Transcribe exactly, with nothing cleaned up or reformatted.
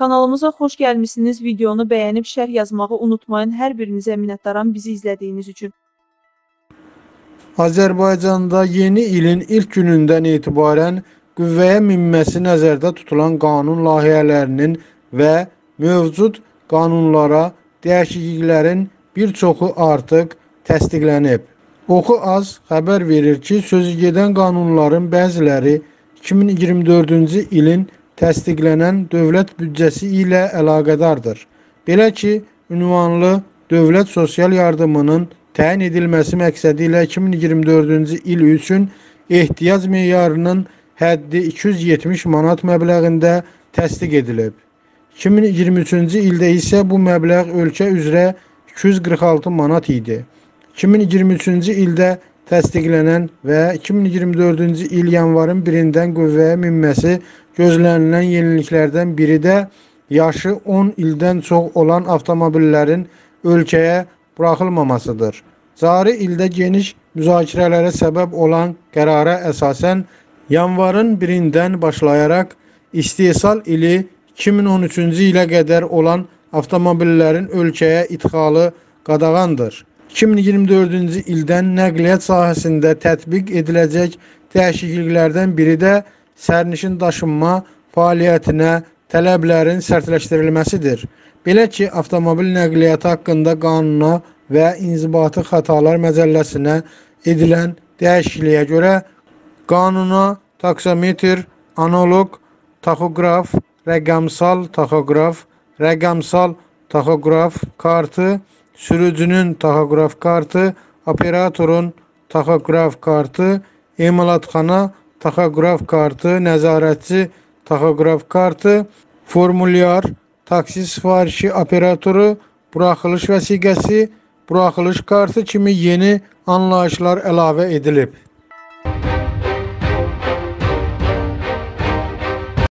Kanalımıza hoş gəlmişsiniz. Videonu bəyənib şərh yazmağı unutmayın. Hər birinizə minnətdaram bizi izlədiyiniz üçün. Azərbaycanda yeni ilin ilk günündən etibarən qüvvəyə minməsi nəzərdə tutulan qanun layihələrinin və mövcud qanunlara dəyişikliklərin bir çoxu artıq təsdiqlənib. Oxu az xəbər verir ki, sözü gedən qanunların bəziləri iki min iyirmi dördüncü ilin təsdiqlənən dövlət büdcəsi ilə əlaqədardır. Belə ki, ünvanlı dövlət sosial yardımının təyin edilməsi məqsədi ilə iki min iyirmi dördüncü il üçün ehtiyac meyarının həddi iki yüz yetmiş manat məbləğində təsdiq edilib. iki min iyirmi üçüncü ildə isə bu məbləğ ölkə üzrə iki yüz qırx altı manat idi. iki min iyirmi üçüncü ildə təsdiqlənən və iki min iyirmi dördüncü il yanvarın birindən qüvvəyə minməsi gözlənilən yeniliklərdən biri də yaşı on ildən çox olan avtomobillərin ölkəyə buraxılmamasıdır. Cari ildə geniş müzakirələrə səbəb olan qərara əsasən yanvarın birindən başlayaraq istehsal ili iki min on üçüncü ilə qədər olan avtomobillərin ölkəyə idxalı qadağandır. iki min iyirmi dördüncü ildən nəqliyyat sahəsində tətbiq ediləcək dəyişikliklərdən biri də sərnişin daşınma fəaliyyətinə tələblərin sərtləşdirilməsidir. Belə ki, avtomobil nəqliyyatı haqqında qanuna və inzibati xətalar məcəlləsinə edilən dəyişikliyə görə qanuna taksometr, analoq taxoqraf, rəqəmsal taxoqraf, rəqəmsal taxoqraf kartı, sürücünün taxoqraf kartı, operatorun taxoqraf kartı, emalatxana taxoqraf kartı, nəzarətçi taxoqraf kartı, formulyar, taksi sifarişi operatoru, buraxılış vəsiqəsi, buraxılış kartı kimi yeni anlayışlar əlavə edilib.